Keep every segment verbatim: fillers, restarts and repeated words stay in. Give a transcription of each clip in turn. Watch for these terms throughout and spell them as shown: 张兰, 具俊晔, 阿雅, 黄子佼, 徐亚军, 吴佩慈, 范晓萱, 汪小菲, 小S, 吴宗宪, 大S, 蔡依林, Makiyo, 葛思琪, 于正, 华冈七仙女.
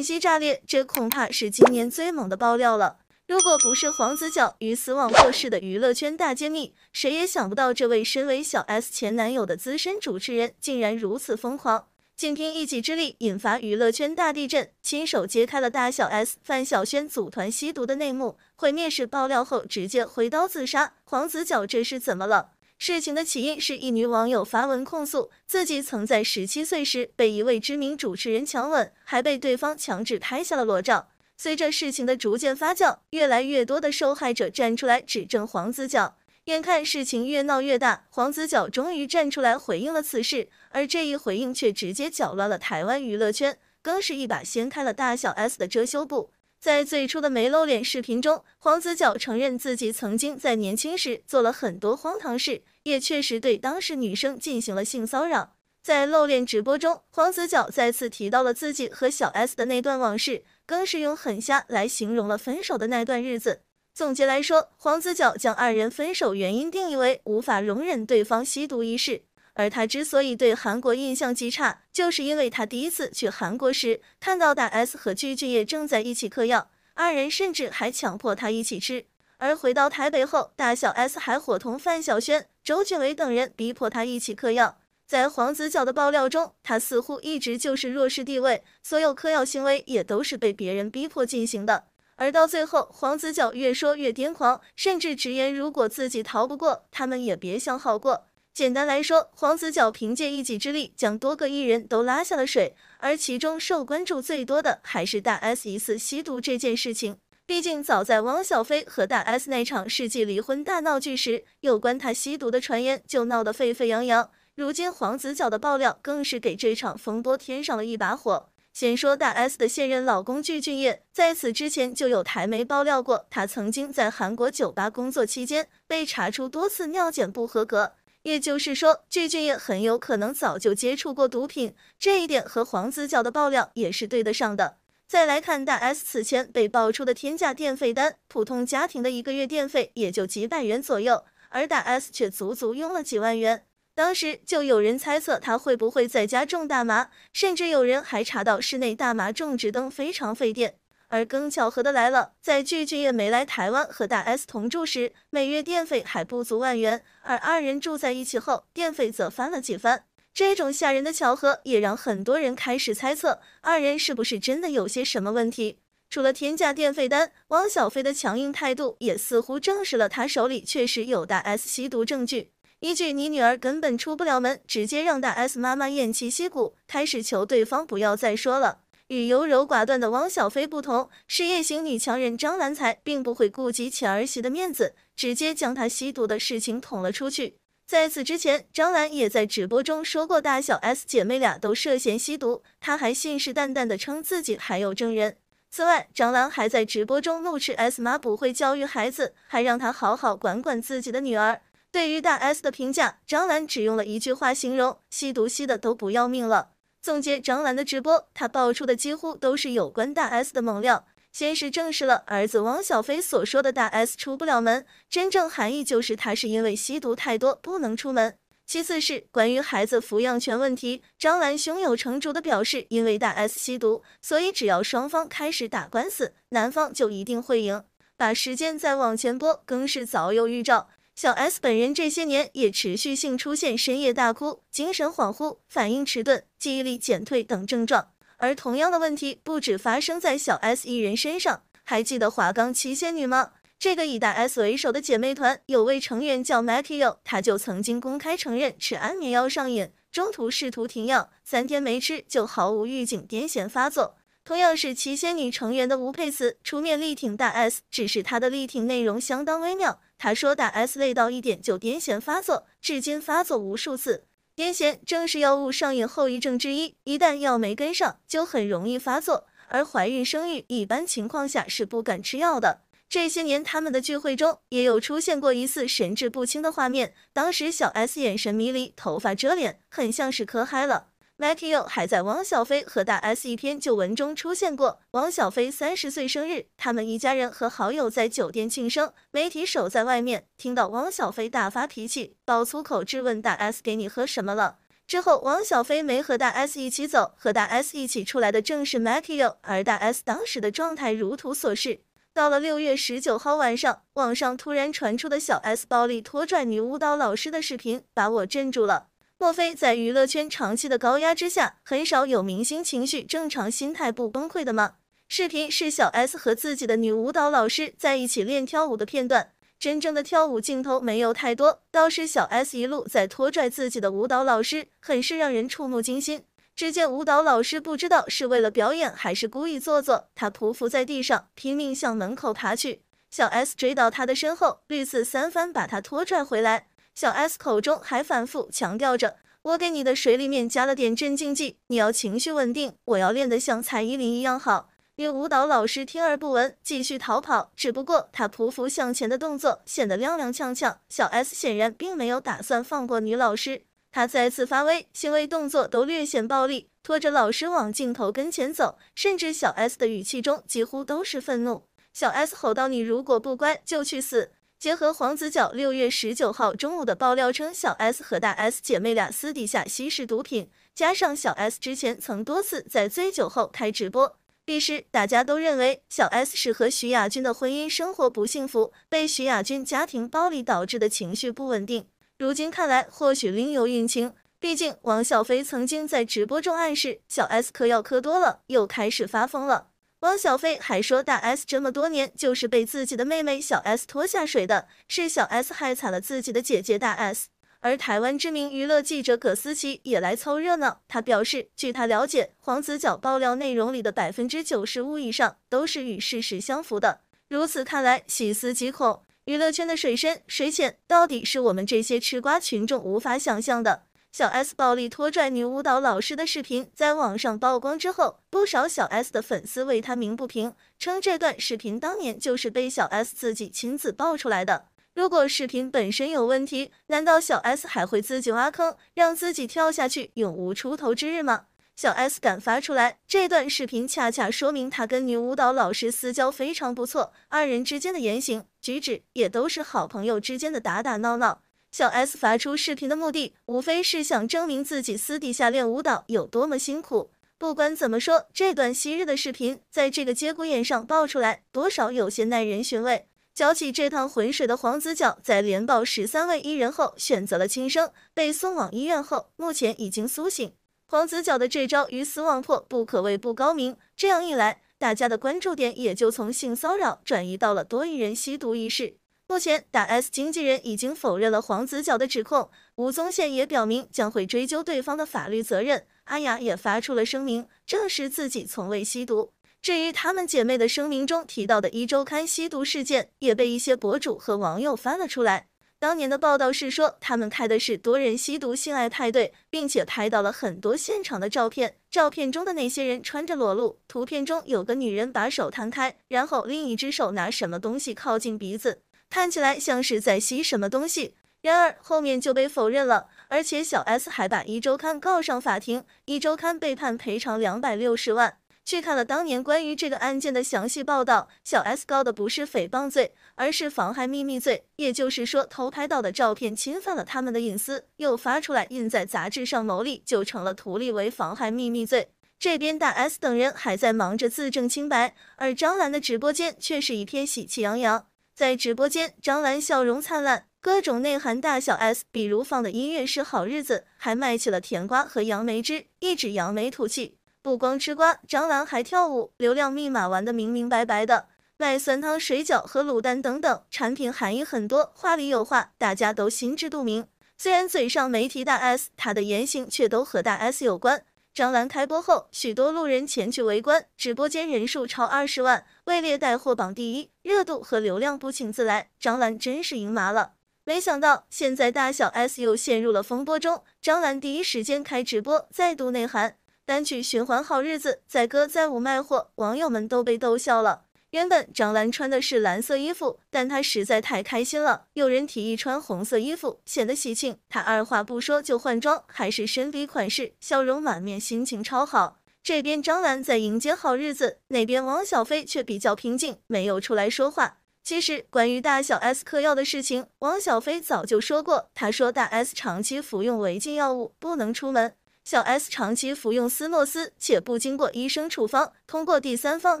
信息炸裂，这恐怕是今年最猛的爆料了。如果不是黄子佼与死网破事的娱乐圈大揭秘，谁也想不到这位身为小 S 前男友的资深主持人竟然如此疯狂。 仅凭一己之力引发娱乐圈大地震，亲手揭开了大小 S、范晓萱组团吸毒的内幕，毁灭式爆料后直接挥刀自杀。黄子佼这是怎么了？事情的起因是一女网友发文控诉，自己曾在十七岁时被一位知名主持人强吻，还被对方强制拍下了裸照。随着事情的逐渐发酵，越来越多的受害者站出来指证黄子佼。 眼看事情越闹越大，黄子佼终于站出来回应了此事，而这一回应却直接搅乱了台湾娱乐圈，更是一把掀开了大小 S 的遮羞布。在最初的没露脸视频中，黄子佼承认自己曾经在年轻时做了很多荒唐事，也确实对当时女生进行了性骚扰。在露脸直播中，黄子佼再次提到了自己和小 S 的那段往事，更是用“很瞎”来形容了分手的那段日子。 总结来说，黄子佼将二人分手原因定义为无法容忍对方吸毒一事。而他之所以对韩国印象极差，就是因为他第一次去韩国时，看到大 S 和具俊晔正在一起嗑药，二人甚至还强迫他一起吃。而回到台北后，大小 S 还伙同范晓萱、周俊伟等人逼迫他一起嗑药。在黄子佼的爆料中，他似乎一直就是弱势地位，所有嗑药行为也都是被别人逼迫进行的。 而到最后，黄子佼越说越癫狂，甚至直言如果自己逃不过，他们也别想好过。简单来说，黄子佼凭借一己之力将多个艺人都拉下了水，而其中受关注最多的还是大 S 疑似吸毒这件事情。毕竟早在汪小菲和大 S 那场世纪离婚大闹剧时，有关他吸毒的传言就闹得沸沸扬扬。如今黄子佼的爆料更是给这场风波添上了一把火。 先说大 S 的现任老公具俊晔，在此之前就有台媒爆料过，他曾经在韩国酒吧工作期间被查出多次尿检不合格，也就是说，具俊晔很有可能早就接触过毒品，这一点和黄子佼的爆料也是对得上的。再来看大 S 此前被爆出的天价电费单，普通家庭的一个月电费也就几百元左右，而大 S 却足足用了几万元。 当时就有人猜测他会不会在家种大麻，甚至有人还查到室内大麻种植灯非常费电。而更巧合的来了，在具俊晔没来台湾和大 S 同住时，每月电费还不足万元，而二人住在一起后，电费则翻了几番。这种吓人的巧合也让很多人开始猜测，二人是不是真的有些什么问题。除了天价电费单，汪小菲的强硬态度也似乎证实了他手里确实有大 S 吸毒证据。 依据你女儿根本出不了门，直接让大 S 妈妈偃旗息鼓，开始求对方不要再说了。与优柔寡断的汪小菲不同，事业型女强人张兰才并不会顾及前儿媳的面子，直接将她吸毒的事情捅了出去。在此之前，张兰也在直播中说过，大小 S 姐妹俩都涉嫌吸毒，她还信誓旦旦地称自己还有证人。此外，张兰还在直播中怒斥 S 妈不会教育孩子，还让她好好管管自己的女儿。 对于大 S 的评价，张兰只用了一句话形容：吸毒吸的都不要命了。总结张兰的直播，她爆出的几乎都是有关大 S 的猛料。先是证实了儿子汪小菲所说的大 S 出不了门，真正含义就是她是因为吸毒太多不能出门。其次是关于孩子抚养权问题，张兰胸有成竹地表示，因为大 S 吸毒，所以只要双方开始打官司，男方就一定会赢。把时间再往前拨，更是早有预兆。 小 S 本人这些年也持续性出现深夜大哭、精神恍惚、反应迟钝、记忆力减退等症状，而同样的问题不止发生在小 S 一人身上。还记得华冈七仙女吗？这个以大 S 为首的姐妹团有位成员叫 Makiyo， 她就曾经公开承认吃安眠药上瘾，中途试图停药，三天没吃就毫无预警癫痫发作。同样是七仙女成员的吴佩慈出面力挺大 S， 只是她的力挺内容相当微妙。 他说大 S 累到一点就癫痫发作，至今发作无数次。癫痫正是药物上瘾后遗症之一，一旦药没跟上，就很容易发作。而怀孕生育一般情况下是不敢吃药的。这些年他们的聚会中也有出现过疑似神志不清的画面，当时小 S 眼神迷离，头发遮脸，很像是磕嗨了。Makiyo 还在汪小菲和大 S 一篇旧文中出现过。汪小菲三十岁生日，他们一家人和好友在酒店庆生，媒体守在外面，听到汪小菲大发脾气，爆粗口质问大 S：“ 给你喝什么了？”之后，王小飞没和大 S 一起走，和大 S 一起出来的正是 Makiyo， 而大 S 当时的状态如图所示。到了六月十九号晚上，网上突然传出的小 S 暴力拖拽女舞蹈老师的视频，把我震住了。 莫非在娱乐圈长期的高压之下，很少有明星情绪正常、心态不崩溃的吗？视频是小 S 和自己的女舞蹈老师在一起练跳舞的片段，真正的跳舞镜头没有太多，倒是小 S 一路在拖拽自己的舞蹈老师，很是让人触目惊心。只见舞蹈老师不知道是为了表演还是故意做作，她匍匐在地上，拼命向门口爬去。小 S 追到她的身后，屡次三番把她拖拽回来。 小 S 口中还反复强调着：“我给你的水里面加了点镇静剂，你要情绪稳定，我要练得像蔡依林一样好。”女舞蹈老师听而不闻，继续逃跑。只不过她匍匐向前的动作显得踉踉跄跄。小 S 显然并没有打算放过女老师，她再次发威，行为动作都略显暴力，拖着老师往镜头跟前走，甚至小 S 的语气中几乎都是愤怒。小 S 吼道：“你如果不乖，就去死！” 结合黄子佼六月十九号中午的爆料称，小 S 和大 S 姐妹俩私底下吸食毒品，加上小 S 之前曾多次在醉酒后开直播，彼时大家都认为小 S 是和徐亚军的婚姻生活不幸福，被徐亚军家庭暴力导致的情绪不稳定。如今看来，或许另有隐情。毕竟王小飞曾经在直播中暗示小 S 嗑药嗑多了，又开始发疯了。 汪小菲还说，大 S 这么多年就是被自己的妹妹小 S 拖下水的，是小 S 害惨了自己的姐姐大 S。而台湾知名娱乐记者葛思琪也来凑热闹，她表示，据她了解，黄子佼爆料内容里的 百分之九十五 以上都是与事实相符的。如此看来，细思极恐，娱乐圈的水深水浅，到底是我们这些吃瓜群众无法想象的。 小 S 暴力拖拽女舞蹈老师的视频在网上曝光之后，不少小 S 的粉丝为她鸣不平，称这段视频当年就是被小 S 自己亲自爆出来的。如果视频本身有问题，难道小 S 还会自己挖坑，让自己跳下去，永无出头之日吗？小 S 敢发出来这段视频，恰恰说明她跟女舞蹈老师私交非常不错，二人之间的言行举止也都是好朋友之间的打打闹闹。 小 S 发出视频的目的，无非是想证明自己私底下练舞蹈有多么辛苦。不管怎么说，这段昔日的视频在这个节骨眼上爆出来，多少有些耐人寻味。搅起这趟浑水的黄子佼，在连爆十三位艺人后，选择了轻生，被送往医院后，目前已经苏醒。黄子佼的这招鱼死网破，不可谓不高明。这样一来，大家的关注点也就从性骚扰转移到了多艺人吸毒一事。 目前，大 S 经纪人已经否认了黄子佼的指控，吴宗宪也表明将会追究对方的法律责任。阿雅也发出了声明，证实自己从未吸毒。至于她们姐妹的声明中提到的一周刊吸毒事件，也被一些博主和网友翻了出来。当年的报道是说，她们开的是多人吸毒性爱派对，并且拍到了很多现场的照片。照片中的那些人穿着裸露，图片中有个女人把手摊开，然后另一只手拿什么东西靠近鼻子。 看起来像是在吸什么东西，然而后面就被否认了。而且小 S 还把一周刊告上法庭，一周刊被判赔偿两百六十万。去看了当年关于这个案件的详细报道，小 S 告的不是诽谤罪，而是妨害秘密罪，也就是说偷拍到的照片侵犯了他们的隐私，又发出来印在杂志上牟利，就成了图利为妨害秘密罪。 这边大 S 等人还在忙着自证清白，而张兰的直播间却是一片喜气洋洋。 在直播间，张兰笑容灿烂，各种内涵大小 S， 比如放的音乐是《好日子》，还卖起了甜瓜和杨梅汁，一指扬眉吐气。不光吃瓜，张兰还跳舞，流量密码玩得明明白白的，卖酸汤水饺和卤蛋等等，产品含义很多，话里有话，大家都心知肚明。虽然嘴上没提大 S， 她的言行却都和大 S 有关。 张兰开播后，许多路人前去围观，直播间人数超二十万，位列带货榜第一，热度和流量不请自来。张兰真是赢麻了！没想到现在大小 S 又陷入了风波中，张兰第一时间开直播，再度内涵单曲循环《好日子》，载歌载舞卖货，网友们都被逗笑了。原本张兰穿的是蓝色衣服，但她实在太开心了，有人提议穿红色衣服，显得喜庆。她二话不说就换装，还是深 V 款式，笑容满面，心情超好。这边张兰在迎接好日子，那边王小飞却比较平静，没有出来说话。其实，关于大小 S 嗑药的事情，汪小菲早就说过。他说，大 S 长期服用违禁药物，不能出门；小 S 长期服用斯诺斯，且不经过医生处方，通过第三方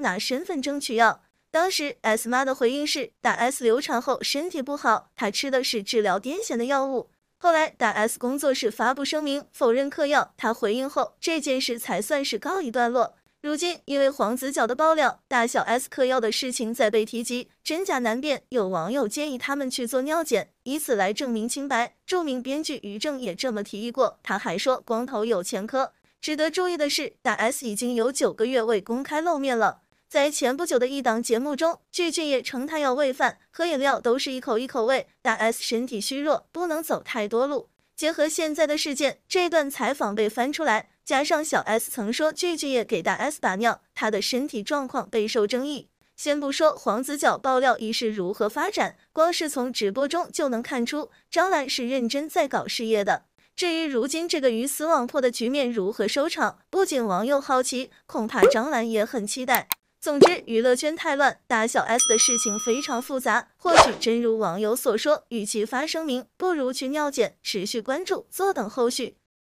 拿身份证取药。当时 S 妈的回应是，大 S 流产后身体不好，她吃的是治疗癫痫的药物。 后来，大 S 工作室发布声明否认嗑药。他回应后，这件事才算是告一段落。如今，因为黄子佼的爆料，大小 S 嗑药的事情再被提及，真假难辨。有网友建议他们去做尿检，以此来证明清白。著名编剧于正也这么提议过。他还说，光头有前科。值得注意的是，大 S 已经有九个月未公开露面了。 在前不久的一档节目中，具俊晔称他要喂饭，喝饮料都是一口一口喂。大 S 身体虚弱，不能走太多路。结合现在的事件，这段采访被翻出来，加上小 S 曾说具俊晔给大 S 把尿，他的身体状况备受争议。先不说黄子佼爆料一事如何发展，光是从直播中就能看出，张兰是认真在搞事业的。 至于如今这个鱼死网破的局面如何收场，不仅网友好奇，恐怕张兰也很期待。 总之，娱乐圈太乱，大小 S 的事情非常复杂。或许真如网友所说，与其发声明，不如去尿检。持续关注，坐等后续。